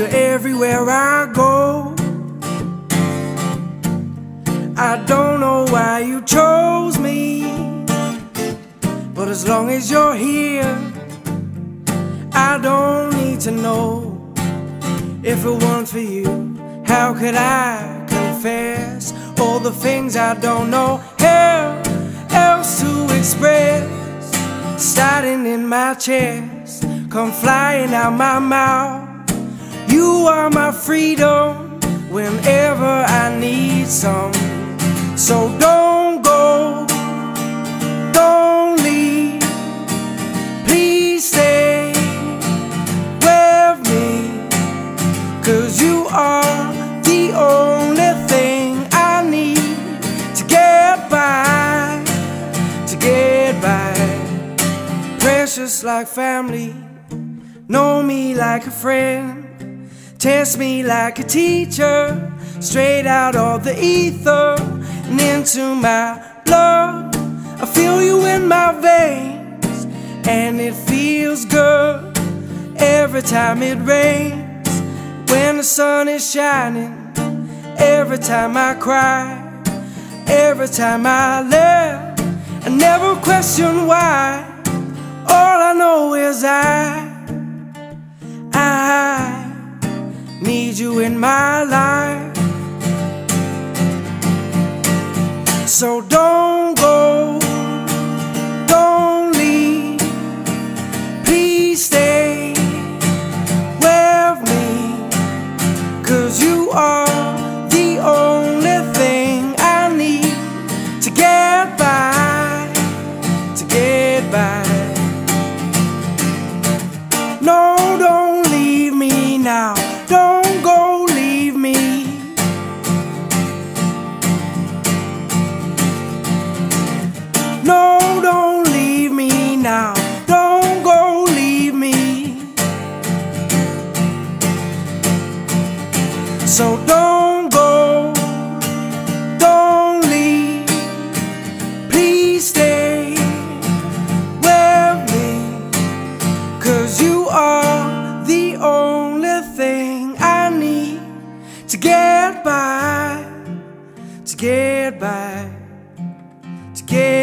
you everywhere I go. I don't know why you chose me, but as long as you're here, I don't need to know. If it weren't for you, how could I confess all the things I don't know how else to express? Starting in my chest, come flying out my mouth. You are my freedom whenever I need some. So don't go, don't leave, please stay with me, 'cause you are the only thing I need to get by, to get by. Precious like family, know me like a friend, test me like a teacher, straight out of the ether and into my blood. I feel you in my veins, and it feels good every time it rains. When the sun is shining, every time I cry, every time I laugh, I never question why. All I know is I need you in my life. So don't go, don't leave, please stay with me, 'cause you are the only thing I need to get by, to get by. No, don't leave me now, don't go leave me. No, don't leave me now, don't go leave me. So don't go, don't leave, please stay with me, 'cause you are the only thing I need to get by, to get by, to get by.